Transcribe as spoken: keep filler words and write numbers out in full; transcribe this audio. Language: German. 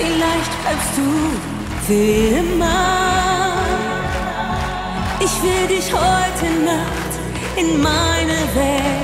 Vielleicht bleibst du für immer. Ich will dich heute Nacht in meine Welt.